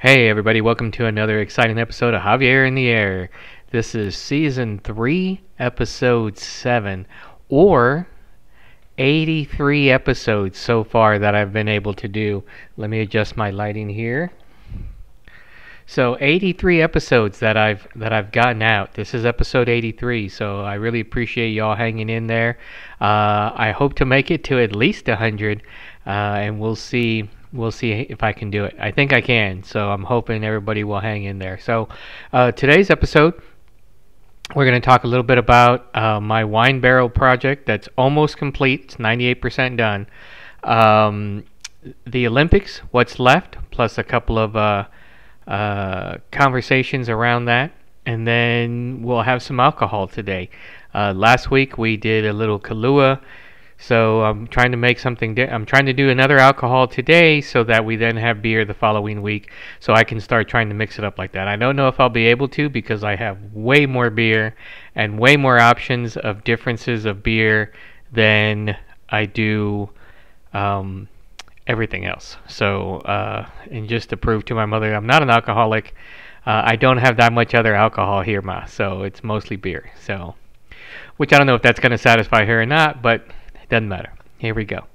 Hey everybody, welcome to another exciting episode of Javier in the Air. This is Season 3, Episode 7, or 83 episodes so far that I've been able to do. Let me adjust my lighting here. So 83 episodes that I've gotten out. This is episode 83, so I really appreciate y'all hanging in there. I hope to make it to at least 100, and we'll see. We'll see if I can do it. I think I can, so I'm hoping everybody will hang in there. So today's episode, we're going to talk a little bit about my wine barrel project that's almost complete. It's 98% done. The Olympics, what's left, plus a couple of conversations around that. And then we'll have some alcohol today. Last week we did a little Kahlua. So I'm trying to make something. I'm trying to do another alcohol today, so that we then have beer the following week. So I can start trying to mix it up like that. I don't know if I'll be able to because I have way more beer and way more options of differences of beer than I do everything else. So and just to prove to my mother I'm not an alcoholic, I don't have that much other alcohol here, ma. So it's mostly beer. So, which I don't know if that's going to satisfy her or not, but. Doesn't matter. Here we go.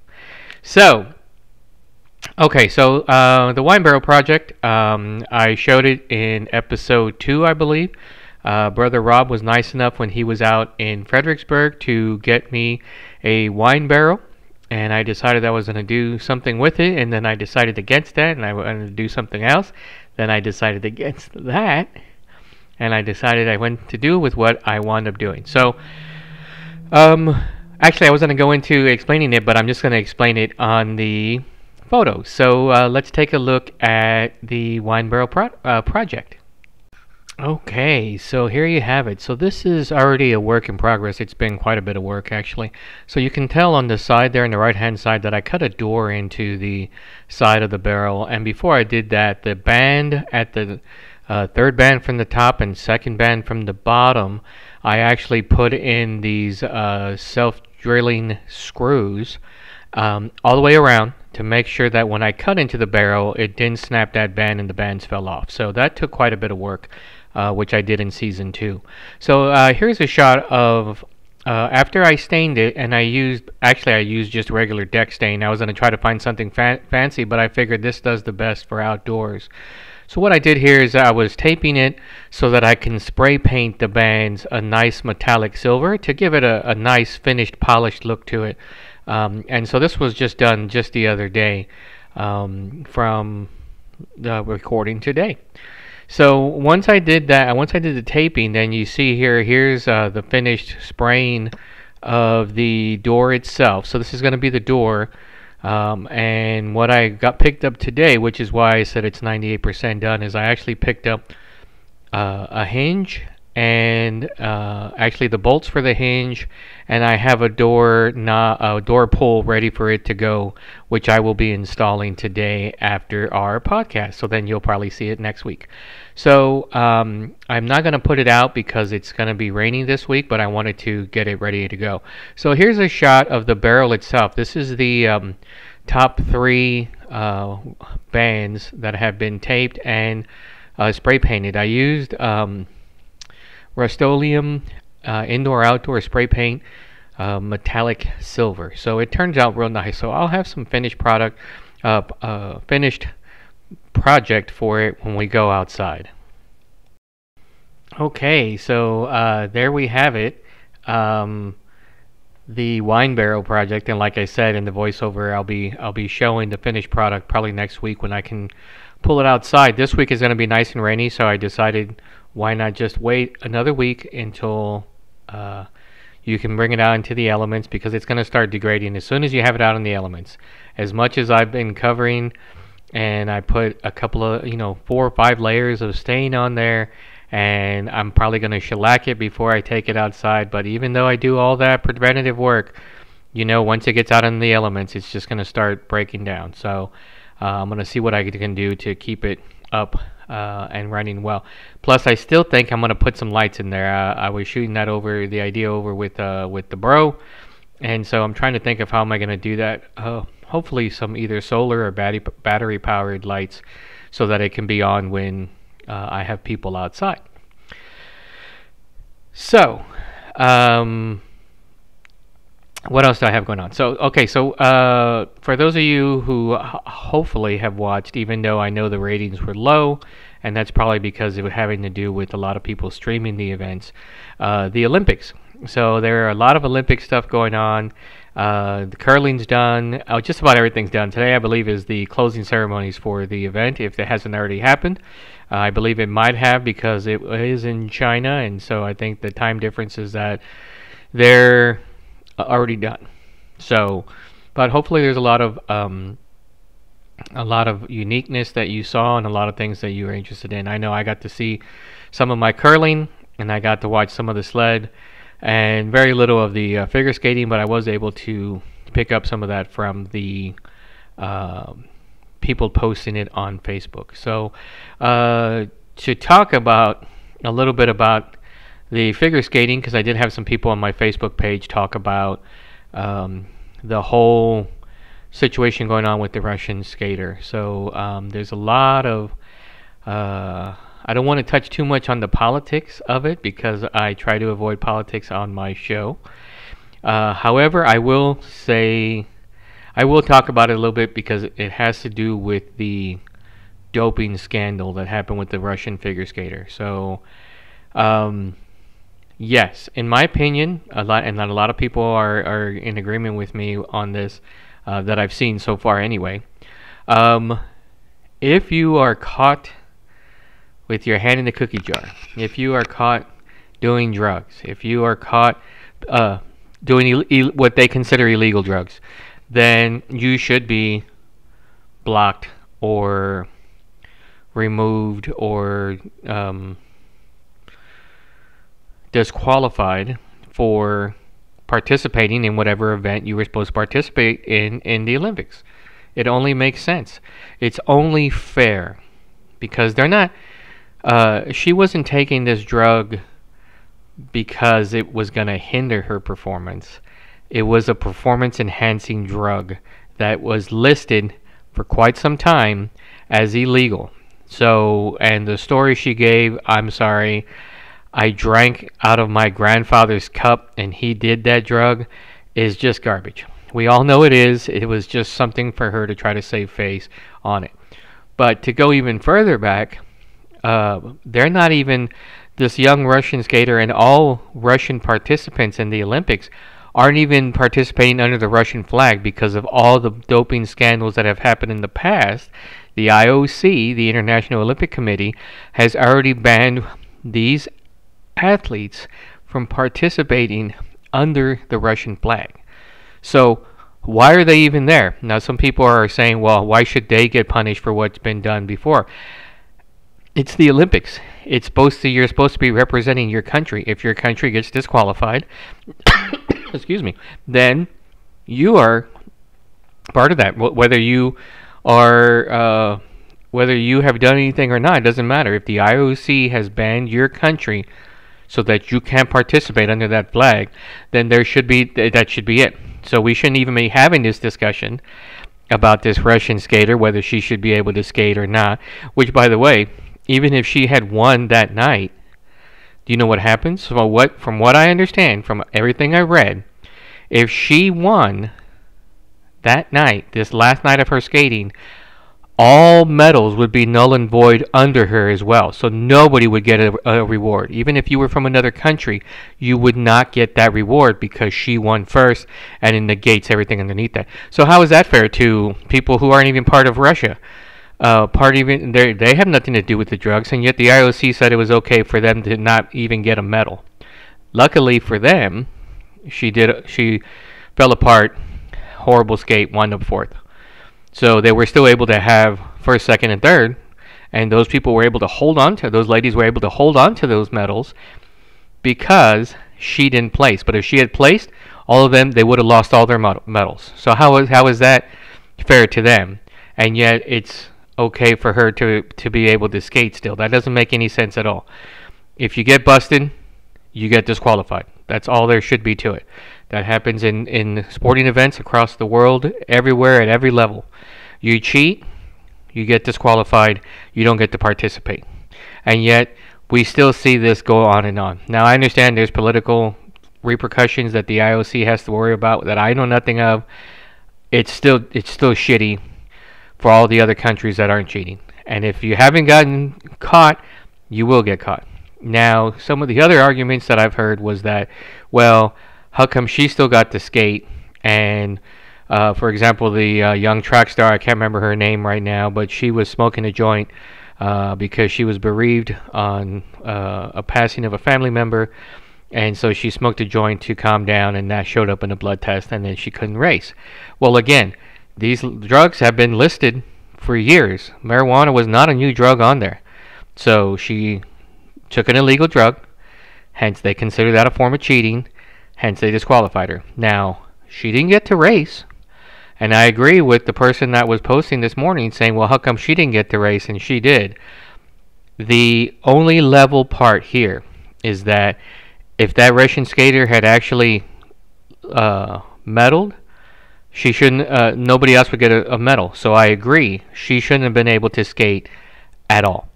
So, okay, so the Wine Barrel Project, I showed it in episode 2, I believe. Brother Rob was nice enough when he was out in Fredericksburg to get me a wine barrel, and I decided I was going to do something with it, and then I decided against that, and I wanted to do something else. Then I decided against that, and I decided I went to do with what I wound up doing. So, actually, I was going to go into explaining it, but I'm just going to explain it on the photo. So let's take a look at the wine barrel project. Okay, so here you have it. So this is already a work in progress. It's been quite a bit of work, actually. So you can tell on the side there, on the right-hand side, that I cut a door into the side of the barrel. And before I did that, the band at the third band from the top and second band from the bottom, I actually put in these self-drilling screws all the way around to make sure that when I cut into the barrel, it didn't snap that band and the bands fell off. So that took quite a bit of work, which I did in Season 2. So here's a shot of after I stained it, and I used just regular deck stain. I was going to try to find something fancy, but I figured this does the best for outdoors. So what I did here is I was taping it so that I can spray paint the bands a nice metallic silver to give it a nice finished polished look to it. And so this was just done just the other day from the recording today. So once I did that, once I did the taping, then you see here's the finished spraying of the door itself. So this is going to be the door. And what I picked up today, which is why I said it's 98% done, is I actually picked up a hinge and actually the bolts for the hinge, and I have a door pull ready for it to go, which I will be installing today after our podcast. So then you'll probably see it next week. So I'm not going to put it out because it's going to be raining this week, but I wanted to get it ready to go. So here's a shot of the barrel itself. This is the top three bands that have been taped and spray painted. I used Rust-oleum indoor-outdoor spray paint, metallic silver. So it turns out real nice. So I'll have some finished product, finished project for it when we go outside. Okay, so there we have it. The wine barrel project, and like I said in the voiceover, I'll be showing the finished product probably next week when I can pull it outside. This week is going to be nice and rainy, so I decided, why not just wait another week until you can bring it out into the elements, because it's going to start degrading as soon as you have it out in the elements. As much as I've been covering, and I put a couple of, 4 or 5 layers of stain on there, and I'm probably going to shellac it before I take it outside. But even though I do all that preventative work, once it gets out in the elements, it's just going to start breaking down. So I'm going to see what I can do to keep it up and running well. Plus, I still think I'm going to put some lights in there. I was shooting that over, the idea over with the bro, and so I'm trying to think of how am I going to do that. Hopefully some either solar or battery powered lights, so that it can be on when I have people outside. So, what else do I have going on? So, okay, so for those of you who hopefully have watched, even though I know the ratings were low, and that's probably because it was having to do with a lot of people streaming the events, the Olympics. So there are a lot of Olympic stuff going on. The curling's done. Oh, just about everything's done. Today, I believe, is the closing ceremonies for the event, if it hasn't already happened. I believe it might have because it is in China, and so I think the time difference is that they're already done. So, but hopefully there's a lot of uniqueness that you saw and a lot of things that you were interested in. I know I got to see some of my curling, and I got to watch some of the sled, and very little of the figure skating, but I was able to pick up some of that from the people posting it on Facebook. So to talk about a little bit about the figure skating, because I did have some people on my Facebook page talk about the whole situation going on with the Russian skater. So there's a lot of... I don't want to touch too much on the politics of it because I try to avoid politics on my show. However, I will say, I will talk about it a little bit because it has to do with the doping scandal that happened with the Russian figure skater. So, yes, in my opinion, a lot of people are in agreement with me on this that I've seen so far anyway. If you are caught with your hand in the cookie jar, if you are caught doing drugs, if you are caught doing what they consider illegal drugs, then you should be blocked or removed or disqualified for participating in whatever event you were supposed to participate in the Olympics. It only makes sense. It's only fair because they're not... she wasn't taking this drug because it was going to hinder her performance. It was a performance-enhancing drug that was listed for quite some time as illegal. So, and the story she gave, I'm sorry, I drank out of my grandfather's cup and he did that drug, is just garbage. We all know it is. It was just something for her to try to save face on it. But to go even further back... they're not even, this young Russian skater and all Russian participants in the Olympics aren't even participating under the Russian flag because of all the doping scandals that have happened in the past. The IOC, the International Olympic Committee, has already banned these athletes from participating under the Russian flag. So why are they even there? Now some people are saying, well, why should they get punished for what's been done before? It's the Olympics. It's supposed to, you're supposed to be representing your country. If your country gets disqualified, excuse me, then you are part of that. Whether you are, whether you have done anything or not, it doesn't matter. If the IOC has banned your country so that you can't participate under that flag, then there should be, that should be it. So we shouldn't even be having this discussion about this Russian skater, whether she should be able to skate or not, which, by the way, even if she had won that night, do you know what happens? So what, from what I understand, from everything I read, if she won that night, this last night of her skating, all medals would be null and void under her as well. So nobody would get a reward. Even if you were from another country, you would not get that reward because she won first, and it negates everything underneath that. So how is that fair to people who aren't even part of Russia? They have nothing to do with the drugs, and yet the IOC said it was okay for them to not even get a medal. Luckily for them, she fell apart, horrible skate, wound up fourth. So they were still able to have first, second, and third, and those people were able to hold on to, those ladies were able to hold on to those medals because she didn't place. But if she had placed, all of them, they would have lost all their medals. So how is that fair to them? And yet it's okay for her to be able to skate still. That doesn't make any sense at all. If you get busted, you get disqualified. That's all there should be to it. That happens in sporting events across the world, everywhere, at every level. You cheat, You get disqualified. You don't get to participate. And yet, we still see this go on and on. Now, I understand there's political repercussions that the IOC has to worry about that I know nothing of. It's still shitty for all the other countries that aren't cheating. And if you haven't gotten caught, you will get caught. Now, some of the other arguments that I've heard was that, well, how come she still got to skate? And, for example, the young track star, I can't remember her name right now, but she was smoking a joint because she was bereaved on a passing of a family member. And so she smoked a joint to calm down, and that showed up in a blood test, and then she couldn't race. Well, again, these drugs have been listed for years. Marijuana was not a new drug on there. So she took an illegal drug, hence they consider that a form of cheating, hence they disqualified her. Now, she didn't get to race, and I agree with the person that was posting this morning saying, well, how come she didn't get to race and she did? The only level part here is that if that Russian skater had actually medaled, she shouldn't, nobody else would get a medal. So I agree, she shouldn't have been able to skate at all.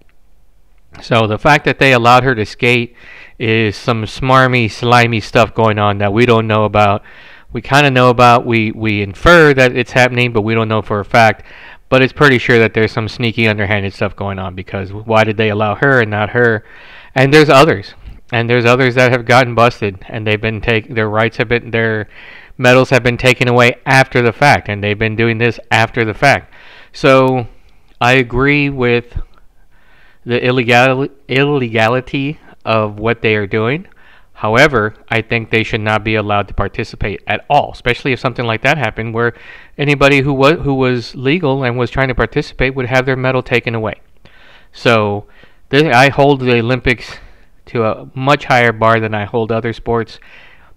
So the fact that they allowed her to skate is some smarmy, slimy stuff going on that we don't know about. We kind of know about, we infer that it's happening, but we don't know for a fact. But it's pretty sure that there's some sneaky, underhanded stuff going on, because why did they allow her and not her? And there's others. And there's others that have gotten busted, and they've been their medals have been taken away after the fact, and they've been doing this after the fact. So I agree with the illegality of what they are doing. However, I think they should not be allowed to participate at all, especially if something like that happened, where anybody who was legal and was trying to participate would have their medal taken away. So I hold the Olympics to a much higher bar than I hold other sports,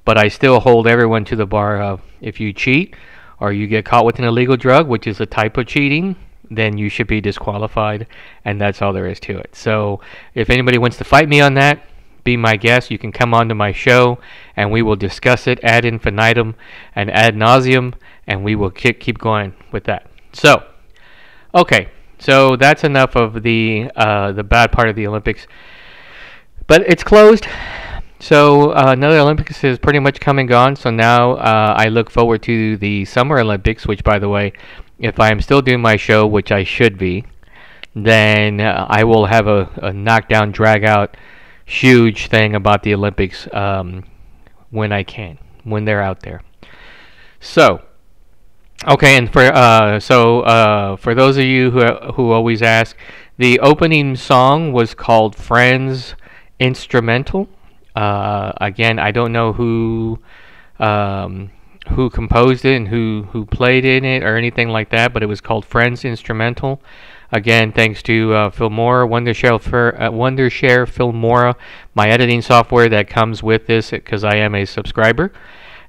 but I still hold everyone to the bar of, if you cheat or you get caught with an illegal drug, which is a type of cheating, then you should be disqualified, and that's all there is to it. So if anybody wants to fight me on that, be my guest. You can come on to my show, and we will discuss it ad infinitum and ad nauseum, and we will keep going with that. So, okay, so that's enough of the bad part of the Olympics. But it's closed, so another Olympics is pretty much come and gone. So now I look forward to the Summer Olympics, which, by the way, if I am still doing my show, which I should be, then I will have a knockdown, drag-out, huge thing about the Olympics when I can, when they're out there. So, okay, and for those of you who always ask, the opening song was called "Friends Instrumental." Again, I don't know who composed it and who played in it or anything like that, but it was called Friends Instrumental. Again, thanks to Filmora, Wondershare, Filmora, my editing software that comes with this, because I am a subscriber,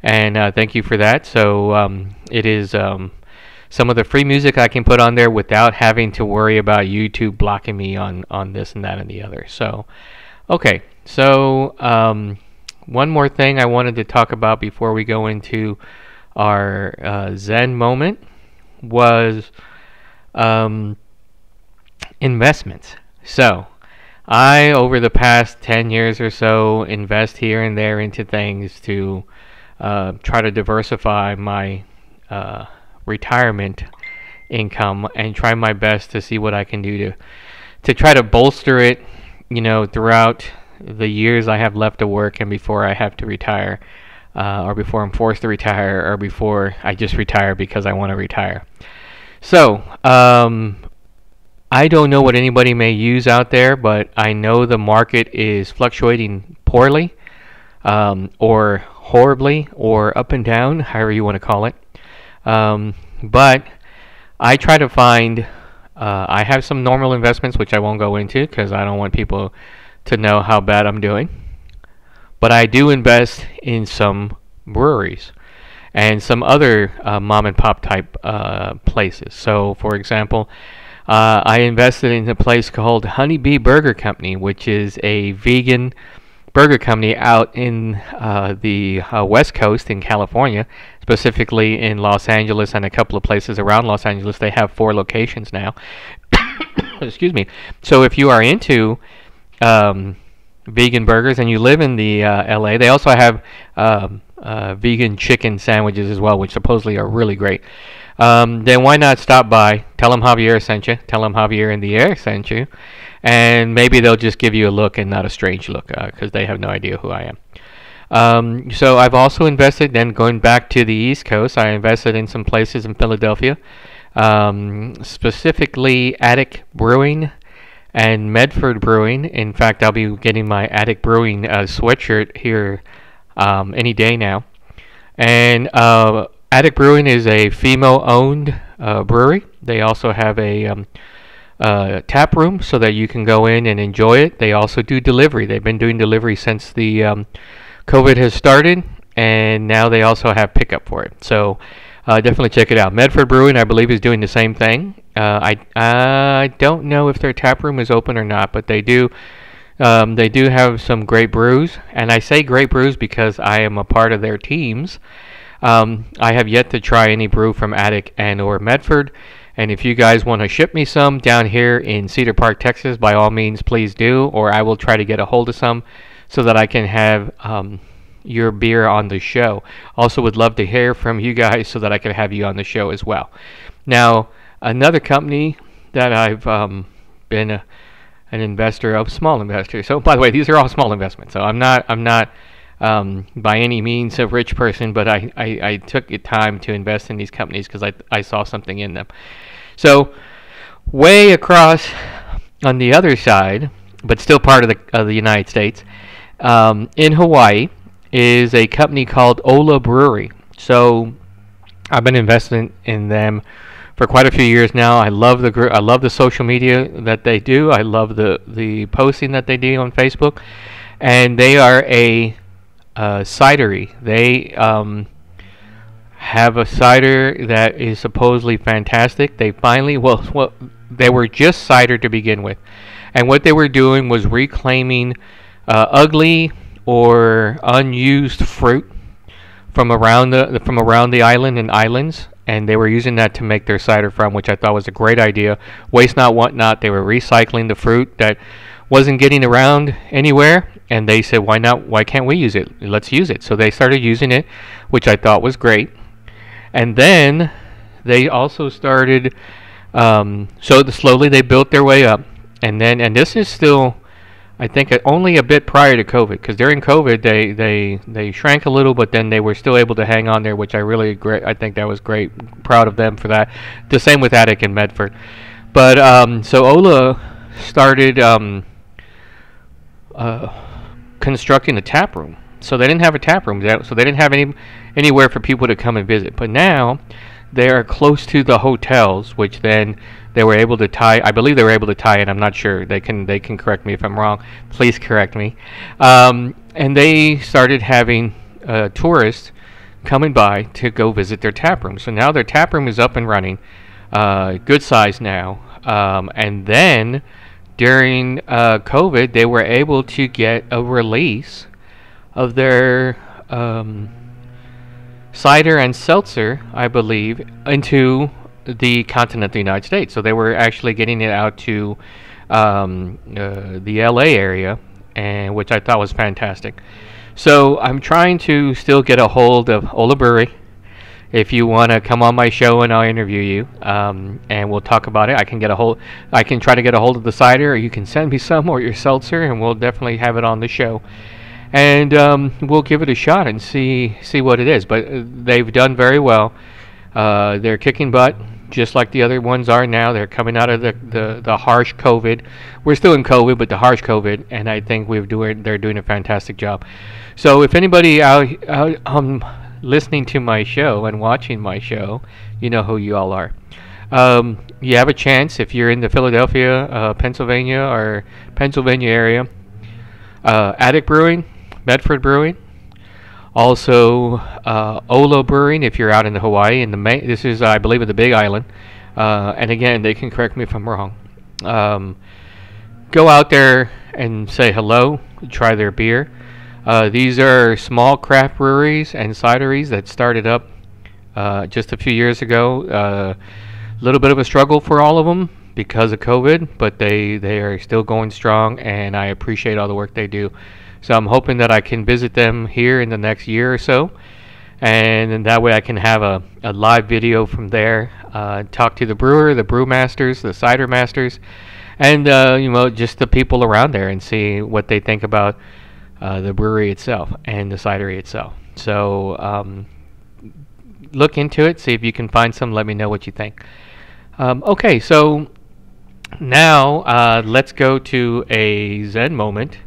and thank you for that. So it is some of the free music I can put on there without having to worry about YouTube blocking me on this and that and the other. So, okay, so one more thing I wanted to talk about before we go into our Zen moment was investments. So I, over the past 10 years or so, invest here and there into things to try to diversify my retirement income and try my best to see what I can do to try to bolster it, you know, throughout the years I have left to work and before I have to retire, or before I'm forced to retire, or before I just retire because I want to retire. So, I don't know what anybody may use out there, but I know the market is fluctuating poorly, or horribly, or up and down, however you want to call it. But I try to find, I have some normal investments, which I won't go into because I don't want people to know how bad I'm doing, but I do invest in some breweries and some other mom and pop type places. So, for example, I invested in a place called Honeybee Burger Company, which is a vegan burger company out in the West Coast in California, specifically in Los Angeles and a couple of places around Los Angeles. They have 4 locations now. Excuse me. So if you are into vegan burgers and you live in the LA, they also have vegan chicken sandwiches as well, which supposedly are really great. Then why not stop by? Tell them Javier sent you. Tell them Javier in the Air sent you. And maybe they'll just give you a look and not a strange look, because they have no idea who I am. So I've also invested, then going back to the East Coast, I invested in some places in Philadelphia, specifically Attic Brewing and Medford Brewing. In fact, I'll be getting my Attic Brewing sweatshirt here any day now. And Attic Brewing is a female-owned brewery. They also have a tap room so that you can go in and enjoy it. They also do delivery. They've been doing delivery since the COVID has started, and now they also have pickup for it. So definitely check it out. Medford Brewing, I believe, is doing the same thing. I don't know if their tap room is open or not, but they do have some great brews. And I say great brews because I am a part of their teams. I have yet to try any brew from Attic and or Medford. And if you guys want to ship me some down here in Cedar Park, Texas, by all means, please do, or I will try to get a hold of some so that I can have your beer on the show. Also would love to hear from you guys so that I can have you on the show as well. Now, another company that I've been an investor of, small investor. So, by the way, these are all small investments. So I'm not by any means a rich person, but I took the time to invest in these companies because I saw something in them. So way across on the other side, but still part of the United States, in Hawaii is a company called Ola Brewery. So I've been investing in them for quite a few years now. I love the I love the social media that they do. I love the posting that they do on Facebook, and they are a cidery. They have a cider that is supposedly fantastic. They finally, well, they were just cider to begin with, and what they were doing was reclaiming ugly or unused fruit from around the island and islands, and they were using that to make their cider from, which I thought was a great idea. Waste not, want not. They were recycling the fruit that wasn't getting around anywhere, and they said, why not? Why can't we use it? Let's use it. So they started using it, which I thought was great. And then they also started, slowly they built their way up, and then, and this is still, I think, only a bit prior to COVID, because during COVID they shrank a little, but then they were still able to hang on there, which I really agree. I think that was great. Proud of them for that. The same with Attic and Medford. But so Ola started constructing a tap room. So they didn't have a tap room, so they didn't have anywhere for people to come and visit. But now they are close to the hotels, which then they were able to tie. I believe they were able to tie in. I'm not sure. They can correct me if I'm wrong. Please correct me. And they started having tourists coming by to go visit their tap room. So now their tap room is up and running, good size now. And then during COVID, they were able to get a release of their cider and seltzer, I believe, into the continent of the United States. So they were actually getting it out to the LA area, and which I thought was fantastic. So I'm trying to still get a hold of Ola Brewery. If you want to come on my show and I'll interview you, and we'll talk about it. I can try to get a hold of the cider, or you can send me some, or your seltzer, and we'll definitely have it on the show. And we'll give it a shot and see what it is. But they've done very well. They're kicking butt, just like the other ones are now. They're coming out of the harsh COVID. We're still in COVID, but the harsh COVID, and I think they're doing a fantastic job. So if anybody out listening to my show and watching my show, you know who you all are. You have a chance if you're in the Philadelphia, Pennsylvania area. Attic Brewing, Medford Brewing, also Ola Brewing if you're out in Hawaii. This is, I believe, the Big Island. And again, they can correct me if I'm wrong. Go out there and say hello, try their beer. These are small craft breweries and cideries that started up just a few years ago. A little bit of a struggle for all of them, because of COVID, but they are still going strong, and I appreciate all the work they do. So I'm hoping that I can visit them here in the next year or so, and that way I can have a live video from there, talk to the brewer, the brewmasters, the cider masters, and just the people around there, and see what they think about the brewery itself and the cidery itself. So look into it, see if you can find some, let me know what you think. Okay, so now let's go to a Zen moment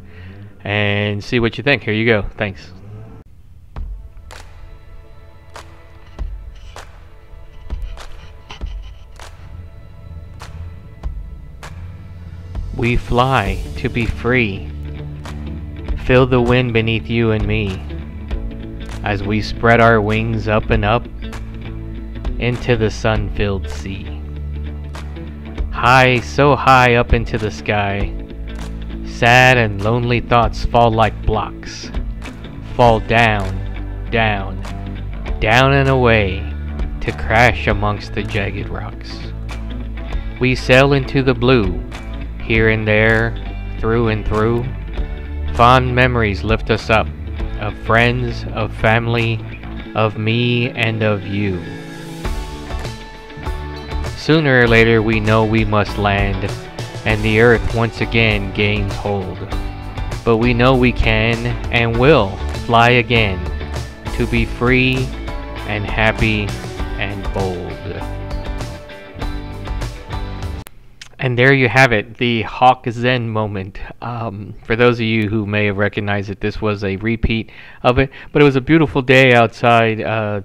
and see what you think. Here you go. Thanks. We fly to be free. Feel the wind beneath you and me as we spread our wings up and up into the sun-filled sea. High, so high up into the sky, sad and lonely thoughts fall like blocks, fall down, down, down and away to crash amongst the jagged rocks. We sail into the blue, here and there, through and through. Fond memories lift us up, of friends, of family, of me and of you. Sooner or later we know we must land, and the earth once again gains hold. But we know we can and will fly again, to be free and happy and bold. And there you have it, the Hawk Zen moment. For those of you who may have recognized it, this was a repeat of it. But it was a beautiful day outside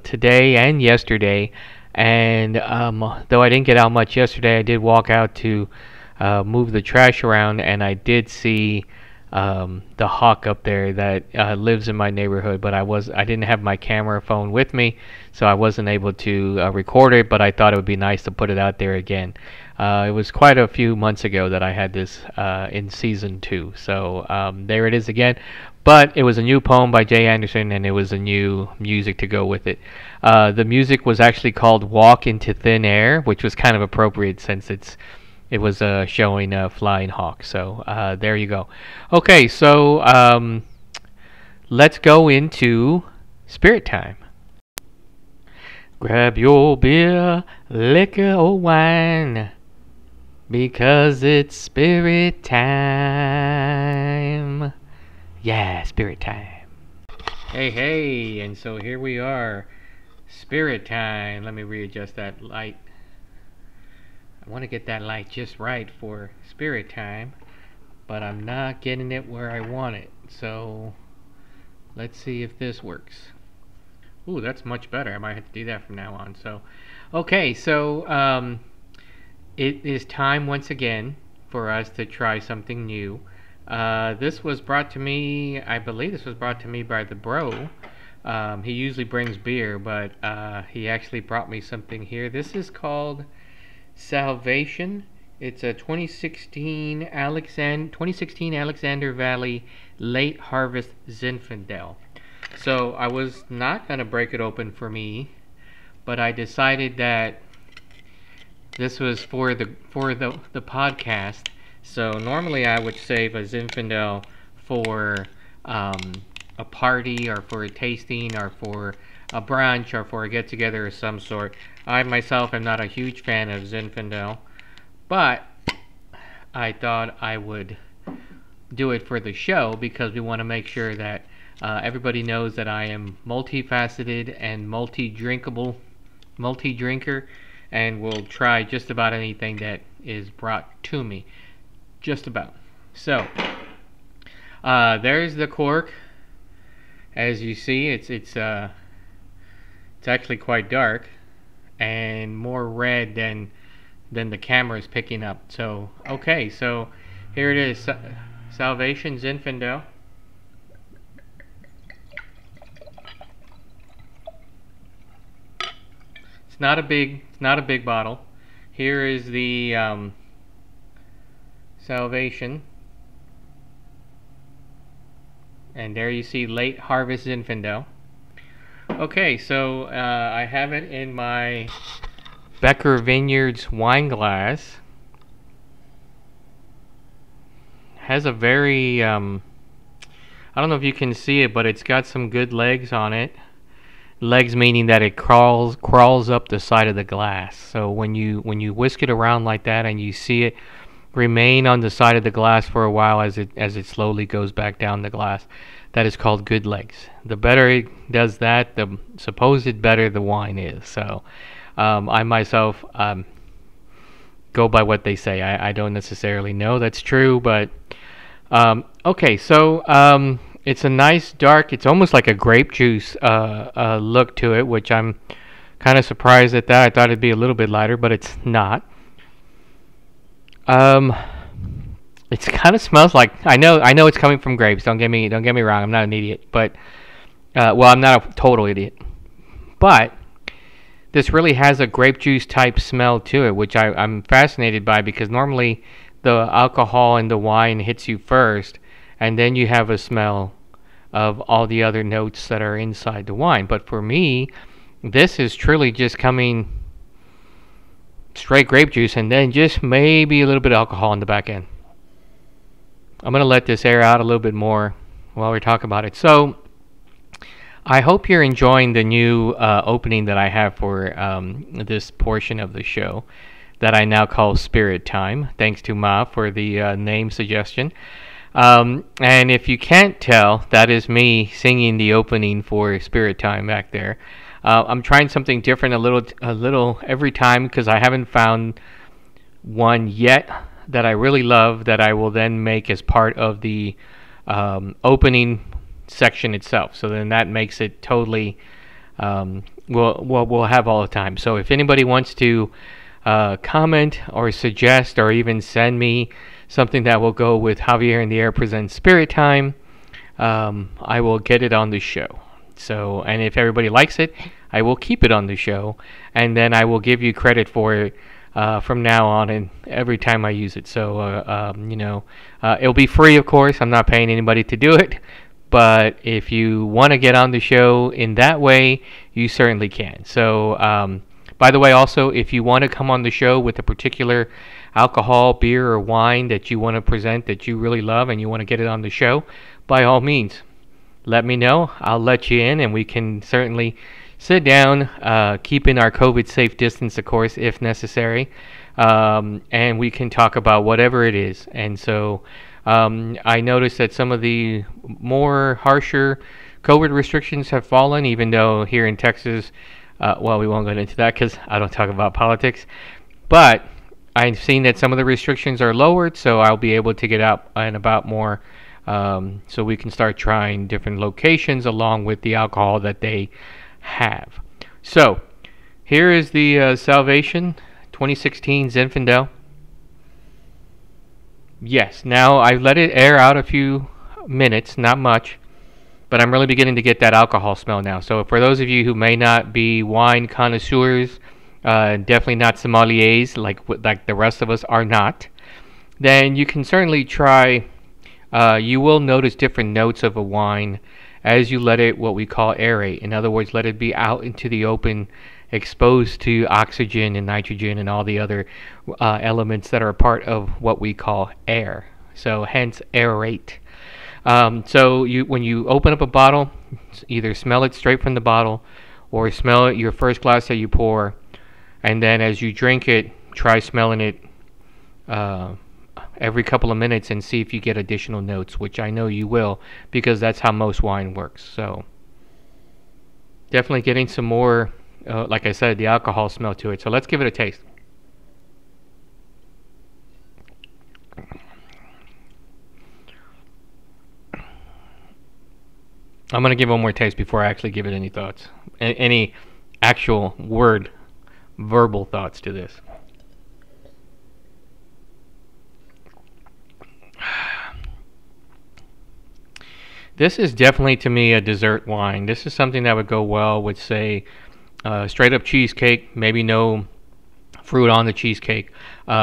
today and yesterday. And though I didn't get out much yesterday, I did walk out to move the trash around. And I did see the hawk up there that lives in my neighborhood. But I didn't have my camera phone with me, so I wasn't able to record it. But I thought it would be nice to put it out there again. It was quite a few months ago that I had this in season 2. So there it is again. But it was a new poem by Jay Anderson, and it was a new music to go with it. The music was actually called Walk into Thin Air, which was kind of appropriate since it was showing a flying hawk. So there you go. Okay, so let's go into spirit time. Grab your beer, liquor, or wine, because it's spirit time. Yeah, spirit time. Hey, and so here we are. Spirit time. Let me readjust that light. I want to get that light just right for spirit time, but I'm not getting it where I want it. So let's see if this works. Ooh, that's much better. I might have to do that from now on. So, okay, so it is time once again for us to try something new. This was brought to me, I believe this was brought to me by the bro. He usually brings beer, but he actually brought me something here. This is called Salvation. It's a 2016 Alexander Valley Late Harvest Zinfandel. So I was not going to break it open for me, but I decided that this was for the podcast. So normally I would save a Zinfandel for a party or for a tasting or for a brunch or for a get-together of some sort. I myself am not a huge fan of Zinfandel, but I thought I would do it for the show because we want to make sure that everybody knows that I am multifaceted and multi-drinker, and will try just about anything that is brought to me. Just about. So, there's the cork. As you see, it's actually quite dark and more red than the camera is picking up. So, okay, so here it is, Salvation Zinfandel. It's not a big bottle. Here is the Salvation, and there you see Late Harvest Zinfandel. Okay, so I have it in my Becker Vineyards wine glass, has a very, I don't know if you can see it, but it's got some good legs on it. Legs meaning that it crawls up the side of the glass. So when you whisk it around like that and you see it remain on the side of the glass for a while as it slowly goes back down the glass, that is called good legs. The better it does that, the supposed better the wine is. So I myself go by what they say. I don't necessarily know that's true, but okay, so it's a nice dark, it's almost like a grape juice look to it, which I'm kind of surprised at that. I thought it'd be a little bit lighter, but it's not. It kind of smells like, I know it's coming from grapes, don't get me wrong, I'm not an idiot, but well, I'm not a total idiot, but this really has a grape juice type smell to it, which I'm fascinated by, because normally the alcohol and the wine hits you first, and then you have a smell of all the other notes that are inside the wine. But for me, this is truly just coming straight grape juice, and then just maybe a little bit of alcohol in the back end. I'm going to let this air out a little bit more while we talk about it. So I hope you're enjoying the new opening that I have for this portion of the show that I now call Spirit Time. Thanks to Ma for the name suggestion. And if you can't tell, that is me singing the opening for Spirit Time back there. I'm trying something different a little every time, because I haven't found one yet that I really love that I will then make as part of the opening section itself. So then that makes it totally we'll have all the time. So if anybody wants to comment or suggest or even send me something that will go with Javier in the Air presents Spirit Time, I will get it on the show. So, and if everybody likes it, I will keep it on the show, and then I will give you credit for it from now on and every time I use it. So it'll be free, of course. I'm not paying anybody to do it. But if you want to get on the show in that way, you certainly can. So, by the way, also, if you want to come on the show with a particular alcohol, beer, or wine that you want to present that you really love and you want to get it on the show, by all means, let me know. I'll let you in, and we can certainly sit down, keeping our COVID safe distance, of course, if necessary, and we can talk about whatever it is. And so I noticed that some of the more harsher COVID restrictions have fallen, even though here in Texas, well, we won't get into that because I don't talk about politics, but I've seen that some of the restrictions are lowered, so I'll be able to get out and about more, so we can start trying different locations along with the alcohol that they have. So here is the Salvation 2016 Zinfandel. Yes, now I've let it air out a few minutes, not much, but I'm really beginning to get that alcohol smell now. So for those of you who may not be wine connoisseurs, definitely not sommeliers like the rest of us are not, then you can certainly try. You will notice different notes of a wine as you let it, what we call, aerate. In other words, let it be out into the open, exposed to oxygen and nitrogen and all the other elements that are part of what we call air. So hence aerate. So when you open up a bottle, either smell it straight from the bottle or smell it your first glass that you pour, and then as you drink it, try smelling it every couple of minutes and see if you get additional notes, which I know you will, because that's how most wine works. So definitely getting some more, like I said, the alcohol smell to it. So let's give it a taste. I'm going to give one more taste before I actually give it any thoughts, any actual verbal thoughts to this. This is definitely, to me, a dessert wine. This is something that would go well with, say, straight up cheesecake, maybe no fruit on the cheesecake.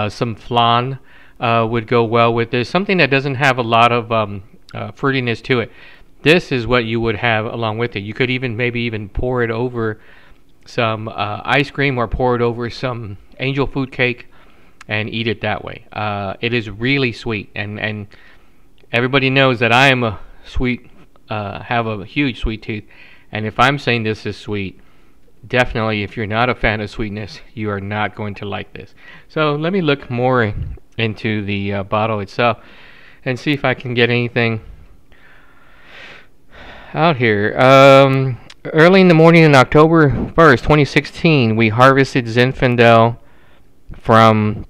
Some flan would go well with this. Something that doesn't have a lot of fruitiness to it. This is what you would have along with it. You could even maybe pour it over some ice cream, or pour it over some angel food cake and eat it that way. It is really sweet, and Everybody knows that I am a sweet, have a huge sweet tooth, and if I'm saying this is sweet, definitely if you're not a fan of sweetness, you are not going to like this. So let me look more into the bottle itself and see if I can get anything out here. Early in the morning on October 1st, 2016, we harvested Zinfandel from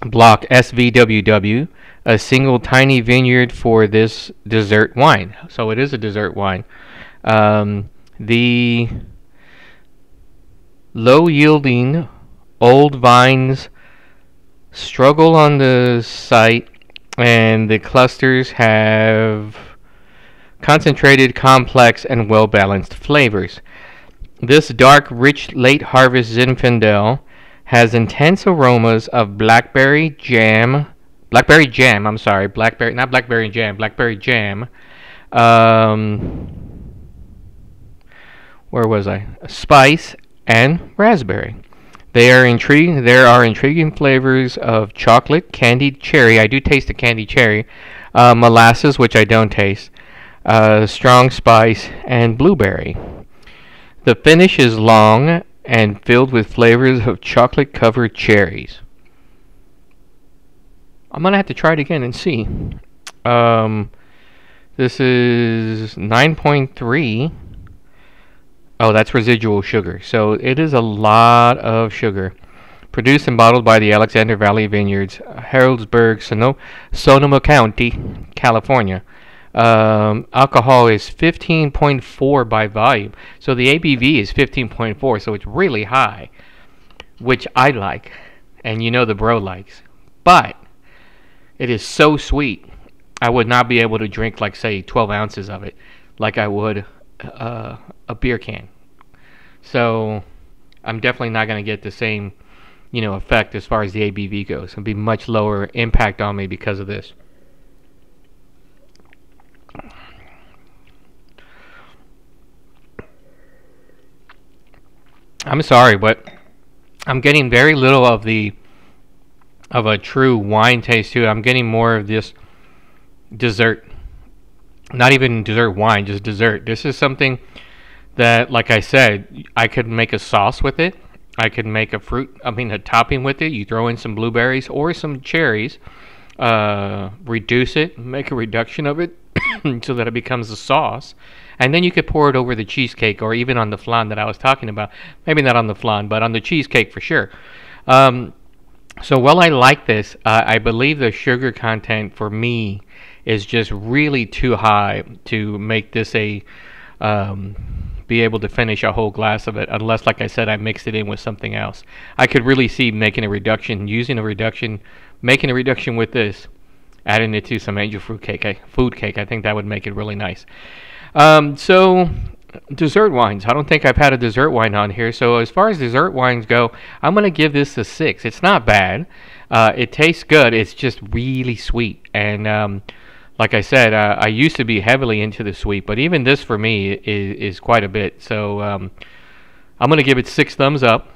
block SVWW, a single tiny vineyard for this dessert wine. So it is a dessert wine. The low-yielding old vines struggle on the site, and the clusters have concentrated, complex, and well-balanced flavors. This dark, rich, late-harvest Zinfandel has intense aromas of blackberry jam. Where was I? Spice and raspberry. There are intriguing flavors of chocolate, candied cherry. I do taste the candied cherry, molasses, which I don't taste, strong spice, and blueberry. The finish is long and filled with flavors of chocolate-covered cherries. I'm gonna have to try it again and see. This is 9.3. Oh, that's residual sugar. So it is a lot of sugar. Produced and bottled by the Alexander Valley Vineyards, Healdsburg, Sonoma County, California. Alcohol is 15.4 by volume. So the ABV is 15.4, so it's really high, which I like, and you know the bro likes. But it is so sweet, I would not be able to drink, like, say, 12 ounces of it like I would a beer can. So I'm definitely not going to get the same, you know, effect as far as the ABV goes. It'll be much lower impact on me because of this. I'm sorry, but I'm getting very little of the of a true wine taste to it. I'm getting more of this dessert. Not even dessert wine, just dessert. This is something that, like I said, I could make a sauce with it. I could make a topping with it. You throw in some blueberries or some cherries, reduce it, make a reduction of it so that it becomes a sauce. And then you could pour it over the cheesecake or even on the flan that I was talking about. Maybe not on the flan, but on the cheesecake for sure. So while I like this, I believe the sugar content for me is just really too high to make this a be able to finish a whole glass of it, unless, like I said, I mixed it in with something else. I could really see making a reduction, making a reduction with this, adding it to some angel fruit cake. I think that would make it really nice. So dessert wines, I don't think I've had a dessert wine on here. So as far as dessert wines go, I'm gonna give this a 6. It's not bad. It tastes good. It's just really sweet, and like I said, I used to be heavily into the sweet, but even this for me is quite a bit. So I'm going to give it 6 thumbs up.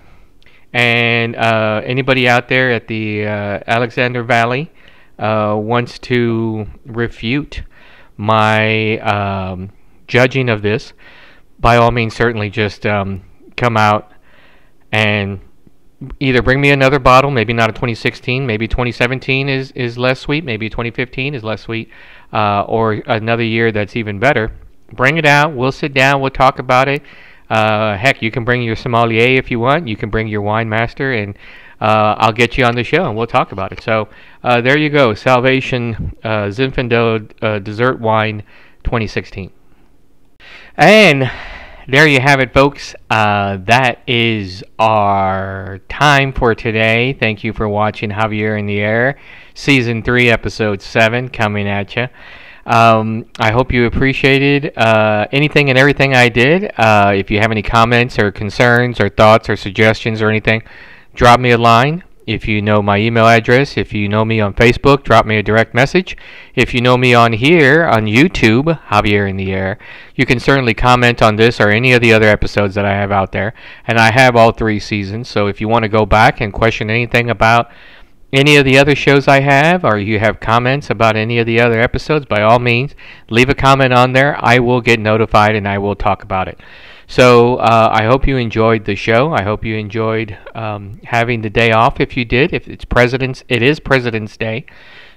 And anybody out there at the Alexander Valley wants to refute my judging of this, by all means, certainly just come out and either bring me another bottle. Maybe not a 2016, maybe 2017 is less sweet, maybe 2015 is less sweet, or another year that's even better. Bring it out, we'll sit down, we'll talk about it. Heck, you can bring your sommelier if you want, you can bring your wine master, and I'll get you on the show and we'll talk about it. So there you go, Salvation Zinfandel Dessert Wine 2016. And there you have it, folks. That is our time for today. Thank you for watching Javier in the Air, Season 3, Episode 7, coming at you. I hope you appreciated anything and everything I did. If you have any comments or concerns or thoughts or suggestions or anything, drop me a line. If you know my email address, if you know me on Facebook, drop me a direct message. If you know me on here, on YouTube, Javier in the Air, you can certainly comment on this or any of the other episodes that I have out there. And I have all 3 seasons, so if you want to go back and question anything about any of the other shows I have, or you have comments about any of the other episodes, by all means, leave a comment on there. I will get notified and I will talk about it. So I hope you enjoyed the show. I hope you enjoyed having the day off. If you did, if it's President's, it is President's Day.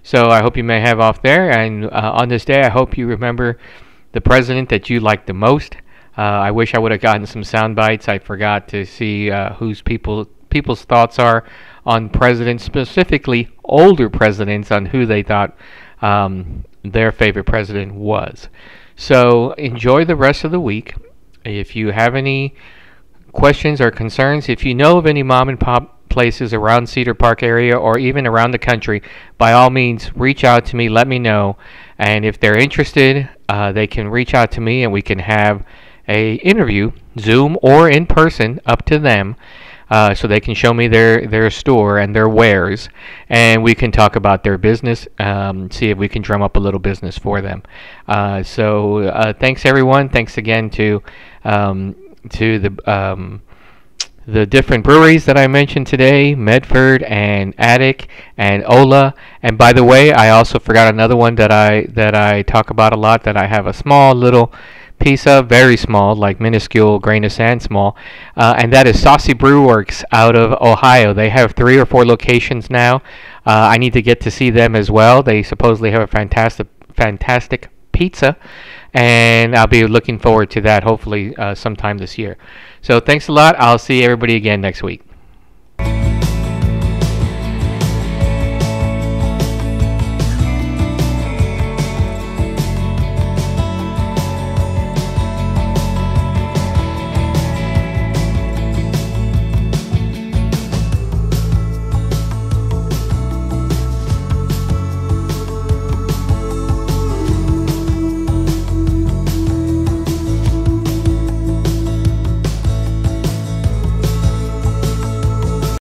So I hope you may have off there. And on this day, I hope you remember the president that you liked the most. I wish I would have gotten some sound bites. I forgot to see whose people's thoughts are on presidents, specifically older presidents, on who they thought their favorite president was. So enjoy the rest of the week. If you have any questions or concerns, if you know of any mom and pop places around Cedar Park area or even around the country, by all means, reach out to me, let me know. And if they're interested, they can reach out to me and we can have an interview, Zoom or in person, up to them. So they can show me their store and their wares, and we can talk about their business, see if we can drum up a little business for them. So thanks everyone. Thanks again to the different breweries that I mentioned today, Medford and Attic and Ola. And by the way, I also forgot another one that I talk about a lot, that I have a small little piece of, very small, like minuscule grain of sand small, and that is Saucy Brew Works out of Ohio. They have 3 or 4 locations now. I need to get to see them as well. They supposedly have a fantastic pizza, and I'll be looking forward to that hopefully sometime this year. So thanks a lot. I'll see everybody again next week.